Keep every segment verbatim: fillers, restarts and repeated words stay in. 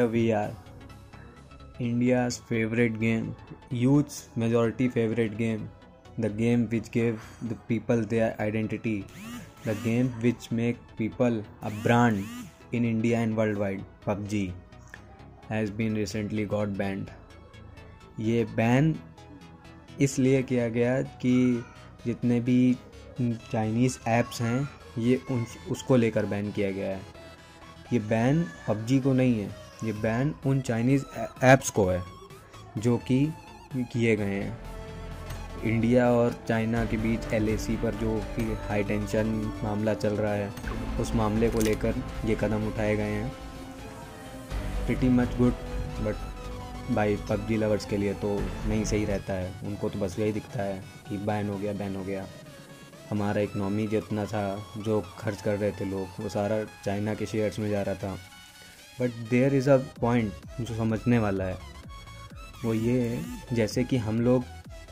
Here we are, India's favorite game, youth's majority favorite game, the game which gave the people their identity, the game which make people a brand in India and worldwide. P U B G has been recently got banned. ये ban इसलिए किया गया कि जितने भी Chinese apps हैं ये उन उसको लेकर बैन किया गया है। ये ban P U B G को नहीं है, ये बैन उन चाइनीज़ ऐप्स को है जो कि किए गए हैं। इंडिया और चाइना के बीच L A C पर जो कि हाई टेंशन मामला चल रहा है, उस मामले को लेकर ये कदम उठाए गए हैं। प्रिटी मच गुड, बट भाई P U B G lovers के लिए तो नहीं सही रहता है। उनको तो बस यही दिखता है कि बैन हो गया, बैन हो गया। हमारा इकनॉमी जितना था, जो खर्च कर रहे थे लोग, वो सारा चाइना के शेयर्स में जा रहा था। But there is a point जो समझने वाला है, वो ये है जैसे कि हम लोग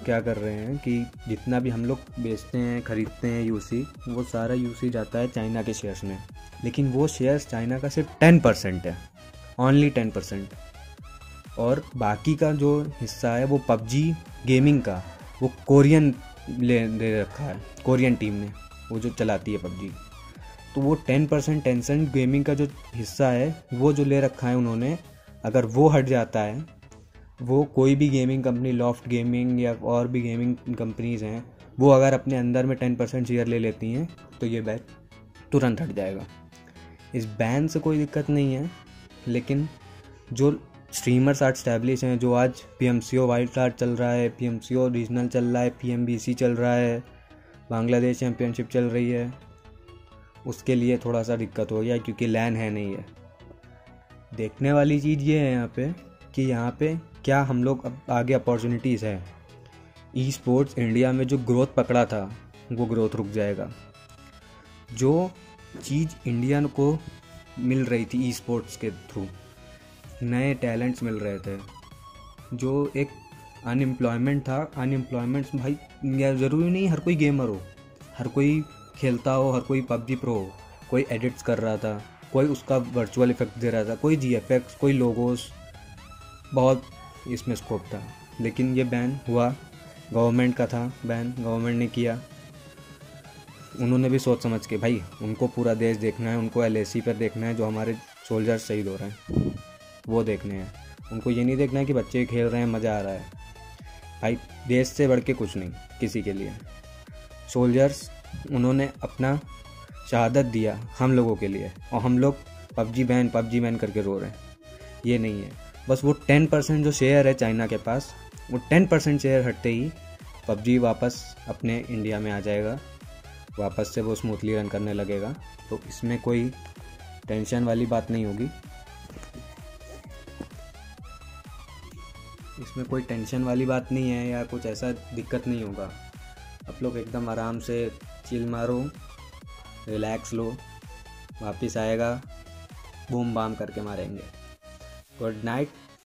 क्या कर रहे हैं कि जितना भी हम लोग बेचते हैं, ख़रीदते हैं यूसी, वो सारा यूसी जाता है चाइना के शेयर्स में। लेकिन वो शेयर्स चाइना का सिर्फ टेन परसेंट है, ओनली टेन परसेंट और बाकी का जो हिस्सा है वो P U B G gaming का वो कोरियन ले, ले रखा है, कोरियन टीम ने, वो जो चलाती है P U B G। तो वो टेन परसेंट टेंसेंट गेमिंग का जो हिस्सा है वो जो ले रखा है उन्होंने, अगर वो हट जाता है, वो कोई भी गेमिंग कंपनी, लॉफ्ट गेमिंग या और भी गेमिंग कंपनीज़ हैं, वो अगर अपने अंदर में टेन परसेंट शेयर ले लेती हैं तो ये बैन तुरंत हट जाएगा। इस बैन से कोई दिक्कत नहीं है, लेकिन जो स्ट्रीमर्स आज स्टैब्लिश हैं, जो आज P M C O wild card चल रहा है, P M C O regional चल रहा है, P M B C चल रहा है, बांग्लादेश चैम्पियनशिप चल रही है, उसके लिए थोड़ा सा दिक्कत हो गया क्योंकि लैन है नहीं है। देखने वाली चीज़ ये है यहाँ पे कि यहाँ पे क्या हम लोग अब आगे अपॉर्चुनिटीज़ है। ई स्पोर्ट्स इंडिया में जो ग्रोथ पकड़ा था वो ग्रोथ रुक जाएगा। जो चीज़ इंडिया को मिल रही थी ई स्पोर्ट्स के थ्रू, नए टैलेंट्स मिल रहे थे, जो एक अनएम्प्लॉयमेंट था, अनएम्प्लॉयमेंट भाई ज़रूरी नहीं हर कोई गेमर हो, हर कोई खेलता हो, हर कोई P U B G pro हो, कोई एडिट्स कर रहा था, कोई उसका वर्चुअल इफेक्ट दे रहा था, कोई जी एफ एक्स, कोई लोगोस, बहुत इसमें स्कोप था। लेकिन ये बैन हुआ, गवर्नमेंट का था बैन, गवर्नमेंट ने किया, उन्होंने भी सोच समझ के, भाई उनको पूरा देश देखना है, उनको L A C पर देखना है, जो हमारे सोल्जर्स शहीद हो रहे हैं वो देखने हैं, उनको ये नहीं देखना है कि बच्चे खेल रहे हैं मज़ा आ रहा है। भाई देश से बढ़ के कुछ नहीं किसी के लिए। सोल्जर्स उन्होंने अपना शहादत दिया हम लोगों के लिए, और हम लोग P U B G ban P U B G ban करके रो रहे हैं। ये नहीं है, बस वो टेन परसेंट जो शेयर है चाइना के पास, वो टेन परसेंट शेयर हटते ही P U B G वापस अपने इंडिया में आ जाएगा, वापस से वो स्मूथली रन करने लगेगा। तो इसमें कोई टेंशन वाली बात नहीं होगी, इसमें कोई टेंशन वाली बात नहीं है, या कुछ ऐसा दिक्कत नहीं होगा। आप लोग एकदम आराम से चिल मारो, रिलैक्स लो, वापस आएगा, बूम बाम करके मारेंगे। Good night.